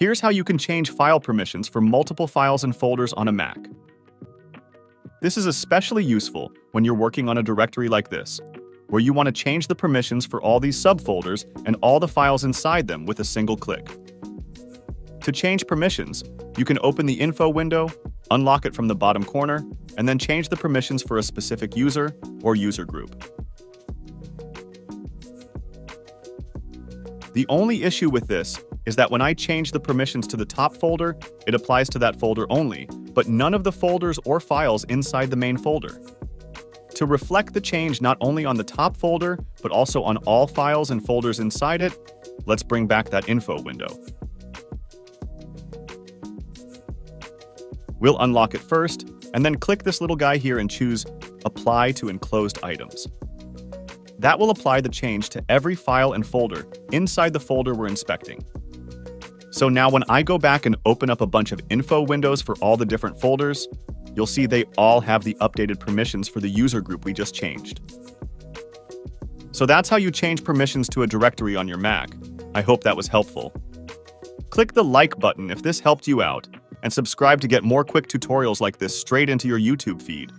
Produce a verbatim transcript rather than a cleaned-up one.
Here's how you can change file permissions for multiple files and folders on a Mac. This is especially useful when you're working on a directory like this, where you want to change the permissions for all these subfolders and all the files inside them with a single click. To change permissions, you can open the info window, unlock it from the bottom corner, and then change the permissions for a specific user or user group. The only issue with this is that when I change the permissions to the top folder, it applies to that folder only, but none of the folders or files inside the main folder. To reflect the change not only on the top folder, but also on all files and folders inside it, let's bring back that info window. We'll unlock it first, and then click this little guy here and choose Apply to Enclosed Items. That will apply the change to every file and folder inside the folder we're inspecting. So now when I go back and open up a bunch of info windows for all the different folders, you'll see they all have the updated permissions for the user group we just changed. So that's how you change permissions to a directory on your Mac. I hope that was helpful. Click the like button if this helped you out, and subscribe to get more quick tutorials like this straight into your YouTube feed.